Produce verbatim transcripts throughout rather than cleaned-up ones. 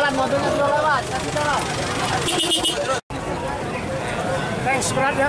jalan, mobilnya sudah lewat. Kasih jalan. Thanks berat ya.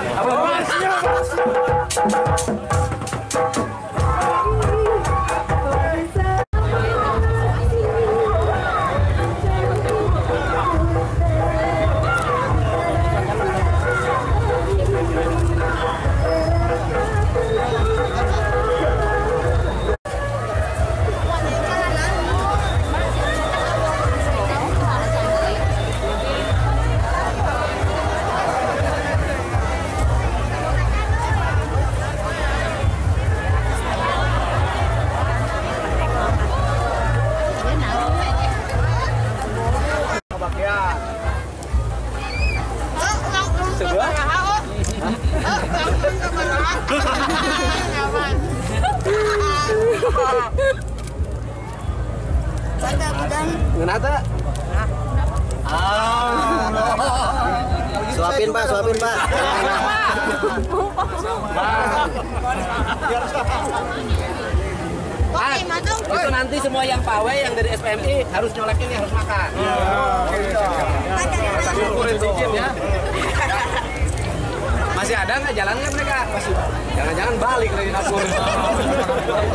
Ngenata? Suapin Pak, suapin Pak. Itu nanti semua yang pawai yang dari S P M I harus nyolek ini, harus makan. Masih ada nggak jalannya mereka? Masih. Jangan-jangan balik dari dapur.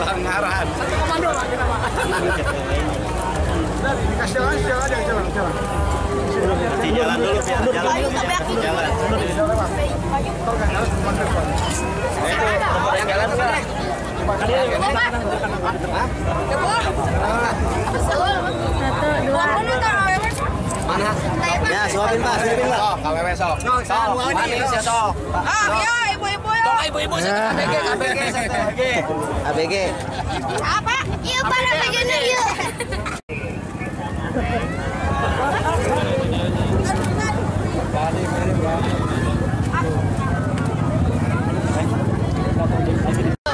Langgaran. Komando lah kita makan. Dikasih jalan, jalan, jalan, jalan. Di jalan dulu, jalan, jalan, jalan. Jalan, jalan, jalan. Satu, dua. Mana? Ya, suapin Pak, suapin Pak. Kalau besok. Manis ya toh. Ah, iya, ibu-ibu ya. Toh ibu-ibu satu A B G, A B G, satu A B G. A B G. Apa? Iya, pada begini yuk.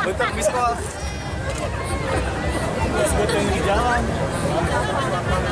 Betul biskol. Terus gue pengen di jalan.